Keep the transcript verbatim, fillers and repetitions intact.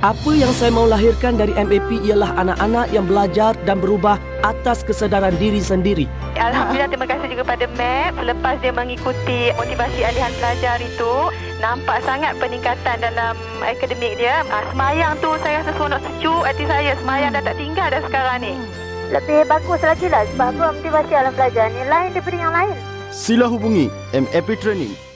Apa yang saya mahu lahirkan dari M A P ialah anak-anak yang belajar dan berubah atas kesedaran diri sendiri. Alhamdulillah, terima kasih juga pada M A P. Selepas dia mengikuti motivasi alihan pelajar itu, nampak sangat peningkatan dalam akademik dia. Semayang tu saya rasa seronok, sejuk hati saya. Semayang dah tak tinggal dah sekarang ni. Lebih bagus lagi lah sebab motivasi alihan pelajar ni lain daripada yang lain. Sila hubungi M A P Training.